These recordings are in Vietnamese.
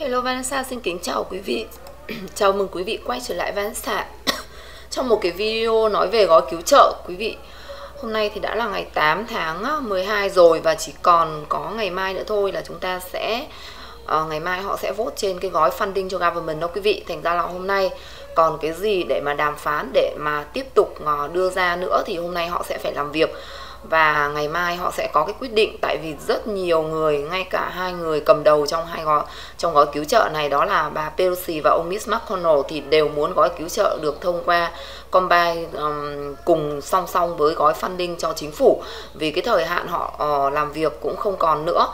Hello Vanessa, xin kính chào quý vị. Chào mừng quý vị quay trở lại Vanessa trong một cái video nói về gói cứu trợ. Quý vị, hôm nay thì đã là ngày 8 tháng 12 rồi và chỉ còn có ngày mai nữa thôi là chúng ta sẽ ngày mai họ sẽ vote trên cái gói funding cho government đó quý vị. Thành ra là hôm nay còn cái gì để mà đàm phán, để mà tiếp tục đưa ra nữa thì hôm nay họ sẽ phải làm việc. Và ngày mai họ sẽ có cái quyết định, tại vì rất nhiều người, ngay cả hai người cầm đầu trong gói cứu trợ này, đó là bà Pelosi và ông Mitch McConnell, thì đều muốn gói cứu trợ được thông qua combine cùng song song với gói funding cho chính phủ, vì cái thời hạn họ làm việc cũng không còn nữa.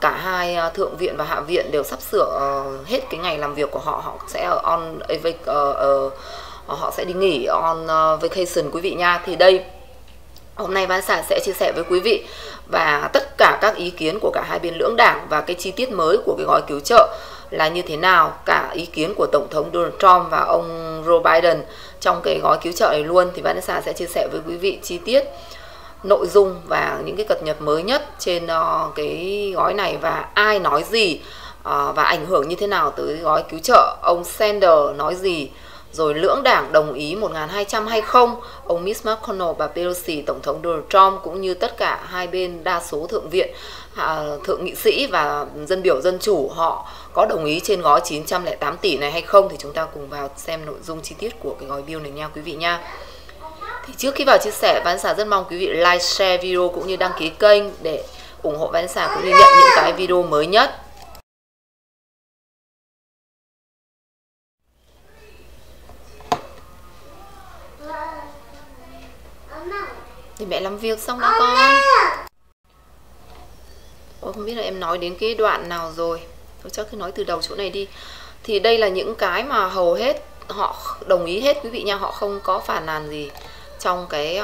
Cả hai thượng viện và hạ viện đều sắp sửa hết cái ngày làm việc của họ, họ sẽ ở họ sẽ đi nghỉ on vacation quý vị nha. Thì đây, hôm nay Vanessa sẽ chia sẻ với quý vị và tất cả các ý kiến của cả hai bên lưỡng đảng và cái chi tiết mới của cái gói cứu trợ là như thế nào, cả ý kiến của Tổng thống Donald Trump và ông Joe Biden trong cái gói cứu trợ này luôn. Thì Vanessa sẽ chia sẻ với quý vị chi tiết, nội dung và những cái cập nhật mới nhất trên cái gói này và ai nói gì và ảnh hưởng như thế nào tới gói cứu trợ. Ông Sander nói gì? Rồi lưỡng đảng đồng ý 1.200 hay không? Ông Mitch McConnell và Pelosi, Tổng thống Donald Trump cũng như tất cả hai bên, đa số thượng viện, thượng nghị sĩ và dân biểu dân chủ, họ có đồng ý trên gói 908 tỷ này hay không? Thì chúng ta cùng vào xem nội dung chi tiết của cái gói bill này nha quý vị nha. Thì trước khi vào chia sẻ, Vanessa rất mong quý vị like, share video cũng như đăng ký kênh để ủng hộ Vanessa cũng như nhận những cái video mới nhất. Thì mẹ làm việc xong đó con. Ôi, không biết là em nói đến cái đoạn nào rồi. Tôi chắc cứ nói từ đầu chỗ này đi. Thì đây là những cái mà hầu hết họ đồng ý hết quý vị nha. Họ không có phản nàn gì trong cái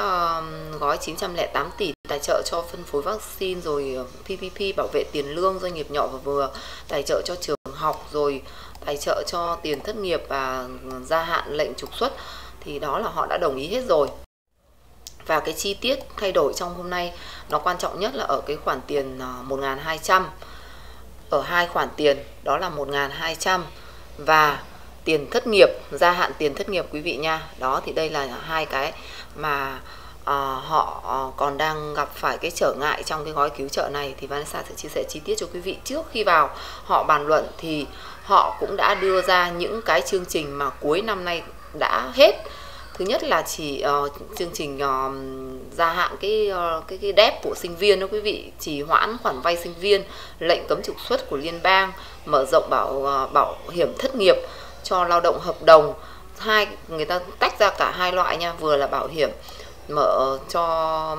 gói 908 tỷ tài trợ cho phân phối vaccine, rồi PPP bảo vệ tiền lương doanh nghiệp nhỏ và vừa, tài trợ cho trường học, rồi tài trợ cho tiền thất nghiệp và gia hạn lệnh trục xuất. Thì đó là họ đã đồng ý hết rồi. Và cái chi tiết thay đổi trong hôm nay nó quan trọng nhất là ở cái khoản tiền 1.200, ở hai khoản tiền, đó là 1.200 và tiền thất nghiệp, gia hạn tiền thất nghiệp quý vị nha. Đó, thì đây là hai cái mà họ còn đang gặp phải cái trở ngại trong cái gói cứu trợ này. Thì Vanessa sẽ chia sẻ chi tiết cho quý vị. Trước khi vào họ bàn luận thì họ cũng đã đưa ra những cái chương trình mà cuối năm nay đã hết. Thứ nhất là chỉ chương trình gia hạn cái đép của sinh viên đó quý vị, chỉ hoãn khoản vay sinh viên, lệnh cấm trục xuất của liên bang, mở rộng bảo hiểm thất nghiệp cho lao động hợp đồng. Hai, người ta tách ra cả hai loại nha, vừa là bảo hiểm mở cho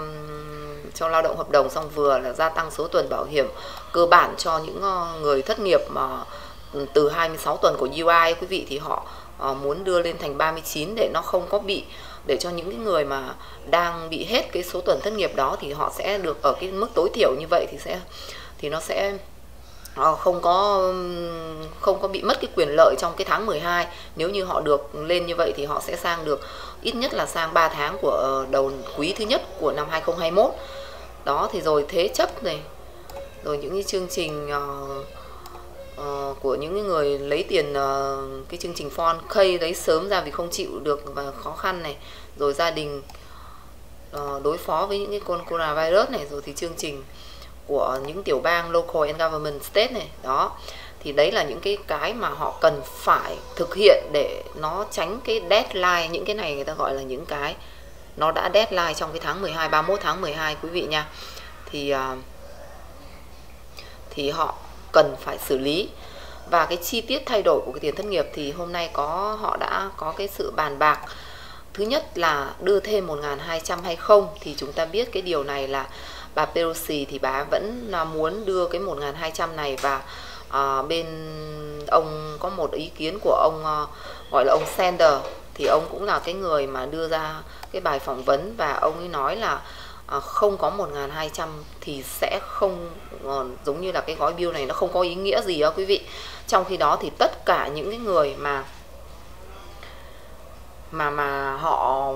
lao động hợp đồng, xong vừa là gia tăng số tuần bảo hiểm cơ bản cho những người thất nghiệp mà từ 26 tuần của UI quý vị. Thì họ muốn đưa lên thành 39 để nó không có bị, để cho những người mà đang bị hết cái số tuần thất nghiệp đó thì họ sẽ được ở cái mức tối thiểu như vậy, thì nó sẽ không có bị mất cái quyền lợi trong cái tháng 12. Nếu như họ được lên như vậy thì họ sẽ sang được ít nhất là sang 3 tháng của đầu quý thứ nhất của năm 2021. Đó, thì rồi thế chấp này, rồi những cái chương trình của những người lấy tiền, cái chương trình 4K lấy sớm ra vì không chịu được và khó khăn này, rồi gia đình đối phó với những cái con coronavirus này, rồi thì chương trình của những tiểu bang local and government state này. Đó, thì đấy là những cái mà họ cần phải thực hiện để nó tránh cái deadline. Những cái này người ta gọi là những cái nó đã deadline trong cái tháng 12, 31 tháng 12 quý vị nha. Thì họ cần phải xử lý. Và cái chi tiết thay đổi của cái tiền thất nghiệp thì hôm nay họ đã có cái sự bàn bạc. Thứ nhất là đưa thêm 1.200 hay không, thì chúng ta biết cái điều này là bà Pelosi thì bà vẫn muốn đưa cái 1.200 này. Và bên ông có một ý kiến của ông gọi là ông Sander, thì ông cũng là cái người mà đưa ra cái bài phỏng vấn, và ông ấy nói là không có 1.200 thì sẽ không, giống như là cái gói bill này nó không có ý nghĩa gì đó quý vị. Trong khi đó thì tất cả những cái người mà họ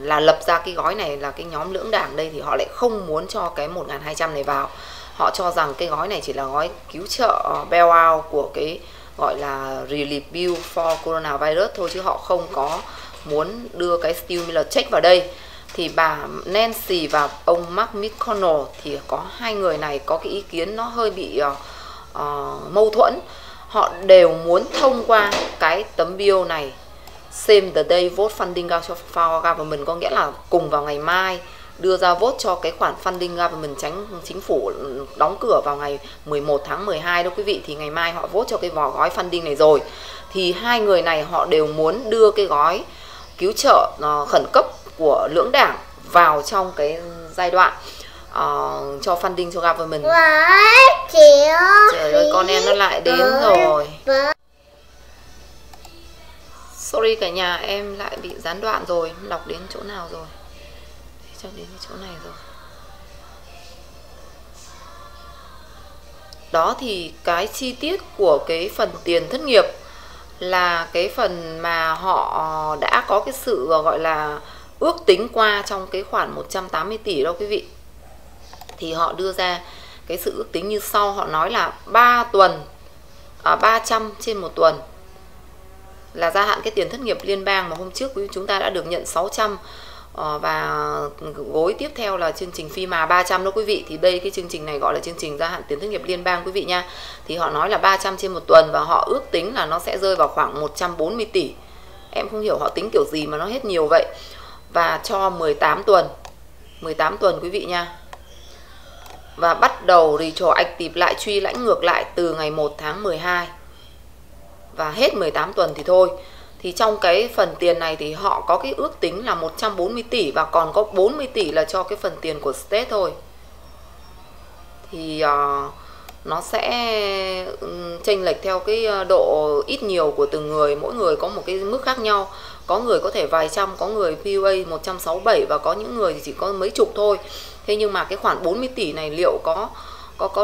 là lập ra cái gói này, là cái nhóm lưỡng đảng đây, thì họ lại không muốn cho cái 1.200 này vào. Họ cho rằng cái gói này chỉ là gói cứu trợ bailout của cái gọi là relief bill for coronavirus thôi, chứ họ không có muốn đưa cái stimulus check vào đây. Thì bà Nancy và ông Mitch McConnell thì có hai người này có cái ý kiến nó hơi bị mâu thuẫn. Họ đều muốn thông qua cái tấm bill này, same the day vote funding for government, có nghĩa là cùng vào ngày mai đưa ra vote cho cái khoản funding government, tránh chính phủ đóng cửa vào ngày 11 tháng 12 đó quý vị. Thì ngày mai họ vote cho cái gói funding này rồi. Thì hai người này họ đều muốn đưa cái gói cứu trợ khẩn cấp của lưỡng đảng vào trong cái giai đoạn cho funding cho government. Trời ơi, con em nó lại đến rồi. Sorry cả nhà, em lại bị gián đoạn rồi. Đọc đến chỗ nào rồi? Chắc đến chỗ này rồi. Đó, thì cái chi tiết của cái phần tiền thất nghiệp là cái phần mà họ đã có cái sự gọi là ước tính qua trong cái khoản 180 tỷ đâu quý vị. Thì họ đưa ra cái sự ước tính như sau. Họ nói là 300 trên một tuần là gia hạn cái tiền thất nghiệp liên bang mà hôm trước chúng ta đã được nhận 600, và gối tiếp theo là chương trình phi mà 300 đó quý vị. Thì đây cái chương trình này gọi là chương trình gia hạn tiền thất nghiệp liên bang quý vị nha. Thì họ nói là 300 trên một tuần và họ ước tính là nó sẽ rơi vào khoảng 140 tỷ. Em không hiểu họ tính kiểu gì mà nó hết nhiều vậy. Và cho 18 tuần. 18 tuần quý vị nha. Và bắt đầu retroactive lại, truy lãnh ngược lại từ ngày 1 tháng 12. Và hết 18 tuần thì thôi. Thì trong cái phần tiền này thì họ có cái ước tính là 140 tỷ và còn có 40 tỷ là cho cái phần tiền của state thôi. Thì nó sẽ chênh lệch theo cái độ ít nhiều của từng người. Mỗi người có một cái mức khác nhau. Có người có thể vài trăm, có người PUA 167 và có những người thì chỉ có mấy chục thôi. Thế nhưng mà cái khoản 40 tỷ này liệu có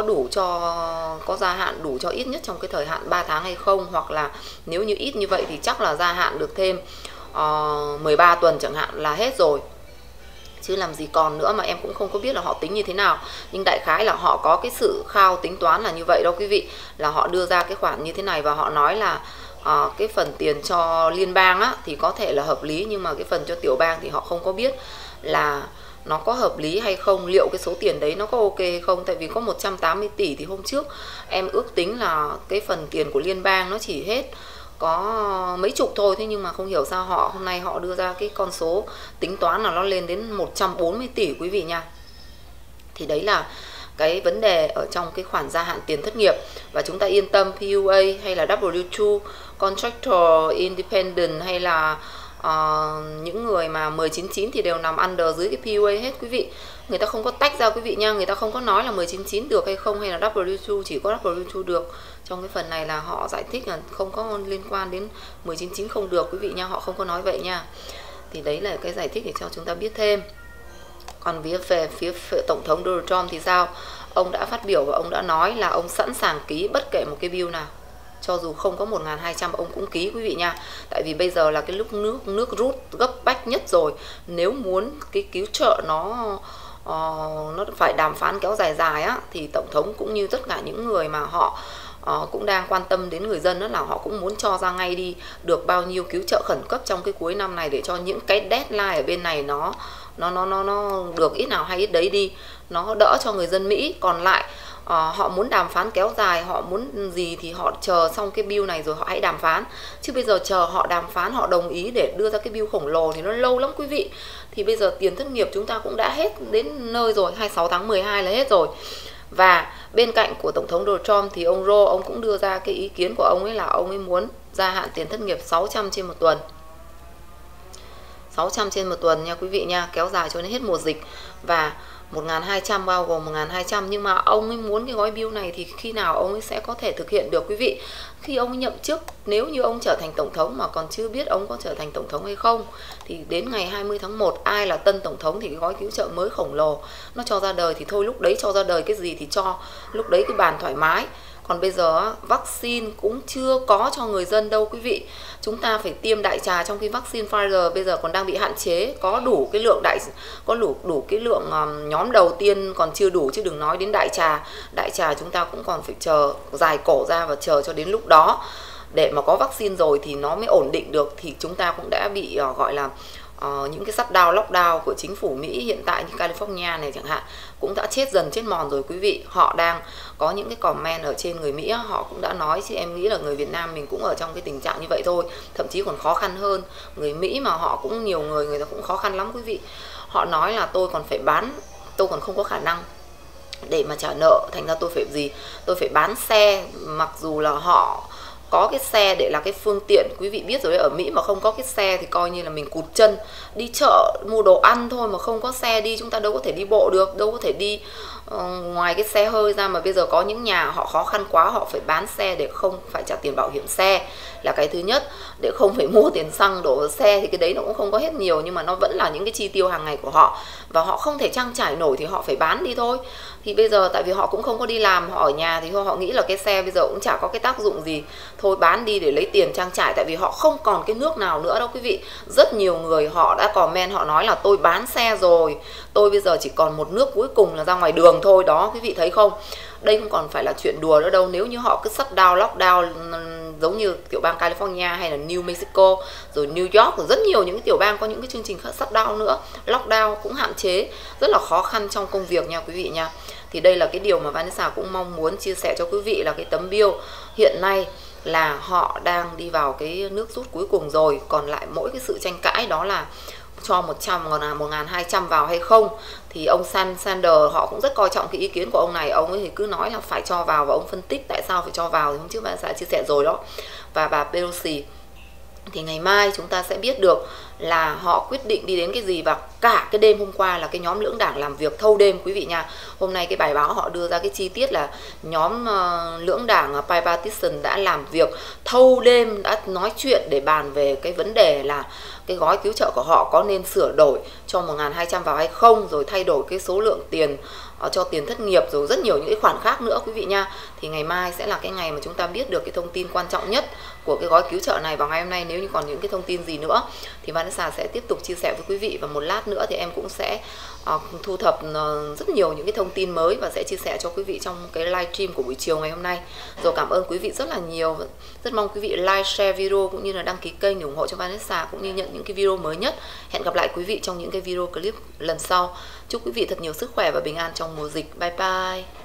đủ cho, có gia hạn đủ cho ít nhất trong cái thời hạn 3 tháng hay không? Hoặc là nếu như ít như vậy thì chắc là gia hạn được thêm 13 tuần chẳng hạn là hết rồi. Chứ làm gì còn nữa, mà em cũng không có biết là họ tính như thế nào. Nhưng đại khái là họ có cái sự khao tính toán là như vậy đó quý vị. Là họ đưa ra cái khoản như thế này và họ nói là cái phần tiền cho liên bang á, thì có thể là hợp lý. Nhưng mà cái phần cho tiểu bang thì họ không có biết là nó có hợp lý hay không, liệu cái số tiền đấy nó có ok hay không. Tại vì có 180 tỷ thì hôm trước em ước tính là cái phần tiền của liên bang nó chỉ hết có mấy chục thôi. Thế nhưng mà không hiểu sao họ hôm nay họ đưa ra cái con số tính toán là nó lên đến 140 tỷ quý vị nha. Thì đấy là cái vấn đề ở trong cái khoản gia hạn tiền thất nghiệp. Và chúng ta yên tâm, PUA hay là W2, Contractor Independent hay là những người mà 1099 thì đều nằm under dưới cái PUA hết quý vị. Người ta không có tách ra quý vị nha. Người ta không có nói là 1099 được hay không, hay là W2 chỉ có W2 được. Trong cái phần này là họ giải thích là không có liên quan đến 1099 không được quý vị nha. Họ không có nói vậy nha. Thì đấy là cái giải thích để cho chúng ta biết thêm. Còn về phía Tổng thống Donald Trump thì sao? Ông đã phát biểu và ông đã nói là ông sẵn sàng ký bất kể một cái bill nào. Cho dù không có 1.200 ông cũng ký quý vị nha. Tại vì bây giờ là cái lúc nước rút gấp bách nhất rồi. Nếu muốn cái cứu trợ nó phải đàm phán kéo dài dài á, thì Tổng thống cũng như tất cả những người mà họ cũng đang quan tâm đến người dân đó, là họ cũng muốn cho ra ngay đi được bao nhiêu cứu trợ khẩn cấp trong cái cuối năm này, để cho những cái deadline ở bên này nó được ít nào hay ít đấy đi, nó đỡ cho người dân Mỹ. Còn lại họ muốn đàm phán kéo dài, họ muốn gì thì họ chờ xong cái bill này rồi họ hãy đàm phán. Chứ bây giờ chờ họ đàm phán, họ đồng ý để đưa ra cái bill khổng lồ thì nó lâu lắm quý vị. Thì bây giờ tiền thất nghiệp chúng ta cũng đã hết đến nơi rồi, 26 tháng 12 là hết rồi. Và bên cạnh của Tổng thống Donald Trump thì ông Joe, ông cũng đưa ra cái ý kiến của ông ấy là ông ấy muốn gia hạn tiền thất nghiệp 600 trên một tuần. 600 trên một tuần nha quý vị nha, kéo dài cho đến hết mùa dịch. Và 1.200 bao gồm 1.200, nhưng mà ông ấy muốn cái gói bill này thì khi nào ông ấy sẽ có thể thực hiện được quý vị? Khi ông ấy nhậm chức, nếu như ông trở thành tổng thống mà còn chưa biết ông có trở thành tổng thống hay không, thì đến ngày 20 tháng 1 ai là tân tổng thống thì cái gói cứu trợ mới khổng lồ nó cho ra đời thì thôi, lúc đấy cho ra đời cái gì thì cho, lúc đấy cái bàn thoải mái. Còn bây giờ vaccine cũng chưa có cho người dân đâu quý vị. Chúng ta phải tiêm đại trà, trong khi vaccine Pfizer bây giờ còn đang bị hạn chế. Có đủ cái lượng đủ cái lượng nhóm đầu tiên còn chưa đủ, chứ đừng nói đến đại trà. Đại trà chúng ta cũng còn phải chờ, dài cổ ra và chờ cho đến lúc đó. để mà có vaccine rồi thì nó mới ổn định được, thì chúng ta cũng đã bị gọi là những cái shutdown, lockdown của chính phủ Mỹ hiện tại như California này chẳng hạn cũng đã chết dần chết mòn rồi quý vị. Họ đang có những cái comment ở trên người Mỹ, họ cũng đã nói chứ em nghĩ là người Việt Nam mình cũng ở trong cái tình trạng như vậy thôi, thậm chí còn khó khăn hơn. Người Mỹ mà họ cũng nhiều người, người ta cũng khó khăn lắm quý vị. Họ nói là tôi còn phải bán, tôi còn không có khả năng để mà trả nợ, thành ra tôi phải gì? Tôi phải bán xe, mặc dù là họ có cái xe để là cái phương tiện, quý vị biết rồi đấy, ở Mỹ mà không có cái xe thì coi như là mình cụt chân. Đi chợ mua đồ ăn thôi mà không có xe đi, chúng ta đâu có thể đi bộ được, đâu có thể đi ngoài cái xe hơi ra. Mà bây giờ có những nhà họ khó khăn quá, họ phải bán xe để không phải trả tiền bảo hiểm xe là cái thứ nhất, để không phải mua tiền xăng đổ vào xe, thì cái đấy nó cũng không có hết nhiều nhưng mà nó vẫn là những cái chi tiêu hàng ngày của họ, và họ không thể trang trải nổi thì họ phải bán đi thôi. Thì bây giờ tại vì họ cũng không có đi làm, họ ở nhà thì họ nghĩ là cái xe bây giờ cũng chả có cái tác dụng gì, thôi bán đi để lấy tiền trang trải, tại vì họ không còn cái nước nào nữa đâu quý vị. Rất nhiều người họ đã comment, họ nói là tôi bán xe rồi, tôi bây giờ chỉ còn một nước cuối cùng là ra ngoài đường thôi đó quý vị thấy không. Đây không còn phải là chuyện đùa nữa đâu, nếu như họ cứ shutdown, lockdown giống như tiểu bang California hay là New Mexico rồi New York, rồi rất nhiều những tiểu bang có những cái chương trình shutdown nữa, lockdown cũng hạn chế, rất là khó khăn trong công việc nha quý vị nha. Thì đây là cái điều mà Vanessa cũng mong muốn chia sẻ cho quý vị, là cái tấm bill hiện nay là họ đang đi vào cái nước rút cuối cùng rồi, còn lại mỗi cái sự tranh cãi đó là cho 100 còn là 1.200 vào hay không. Thì ông Sander họ cũng rất coi trọng cái ý kiến của ông này, ông ấy thì cứ nói là phải cho vào và ông phân tích tại sao phải cho vào, thì hôm trước bạn đã chia sẻ rồi đó. Và bà Pelosi thì ngày mai chúng ta sẽ biết được là họ quyết định đi đến cái gì. Và cả cái đêm hôm qua là cái nhóm lưỡng đảng làm việc thâu đêm quý vị nha. Hôm nay cái bài báo họ đưa ra cái chi tiết là nhóm lưỡng đảng Bipartisan đã làm việc thâu đêm, đã nói chuyện để bàn về cái vấn đề là cái gói cứu trợ của họ có nên sửa đổi cho 1.200 vào hay không, rồi thay đổi cái số lượng tiền cho tiền thất nghiệp, rồi rất nhiều những cái khoản khác nữa quý vị nha. Thì ngày mai sẽ là cái ngày mà chúng ta biết được cái thông tin quan trọng nhất của cái gói cứu trợ này. Vào ngày hôm nay nếu như còn những cái thông tin gì nữa thì Vanessa sẽ tiếp tục chia sẻ với quý vị, và một lát nữa thì em cũng sẽ thu thập rất nhiều những cái thông tin mới và sẽ chia sẻ cho quý vị trong cái livestream của buổi chiều ngày hôm nay. Rồi cảm ơn quý vị rất là nhiều, rất mong quý vị like, share video cũng như là đăng ký kênh để ủng hộ cho Vanessa, cũng như nhận những cái video mới nhất. Hẹn gặp lại quý vị trong những cái video clip lần sau. Chúc quý vị thật nhiều sức khỏe và bình an trong mùa dịch. Bye bye.